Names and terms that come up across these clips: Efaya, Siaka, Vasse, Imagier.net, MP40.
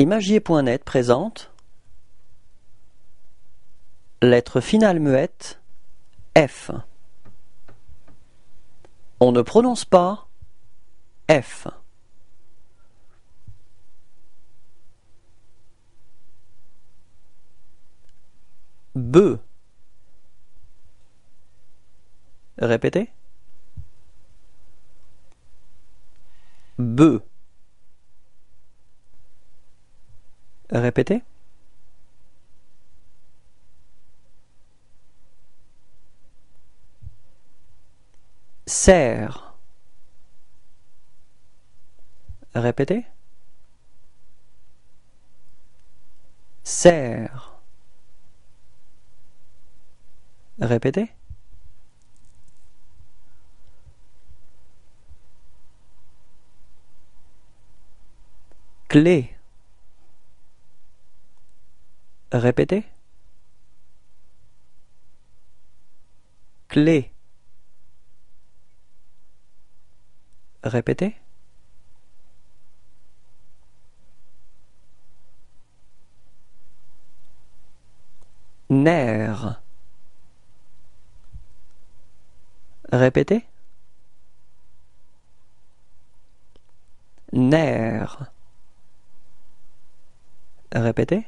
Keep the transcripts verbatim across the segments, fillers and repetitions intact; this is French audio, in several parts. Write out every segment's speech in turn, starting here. Imagier point net présente lettre finale muette F. On ne prononce pas F. B. Répétez. B. Répétez. Serre. Répétez. Serre. Répétez. Clé. Répétez. Clé. Répétez. Nerf. Répétez. Nerf. Répétez.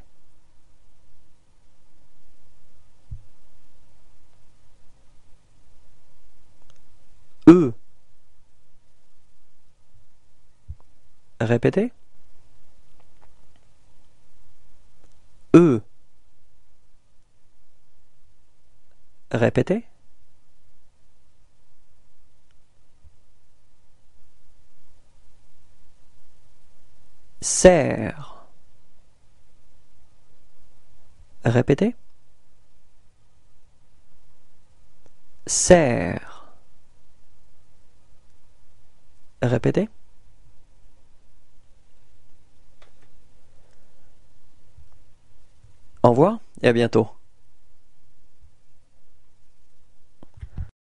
E. Répétez. E. Répétez. Serre. Répétez. Serre. Répétez. Au revoir et à bientôt.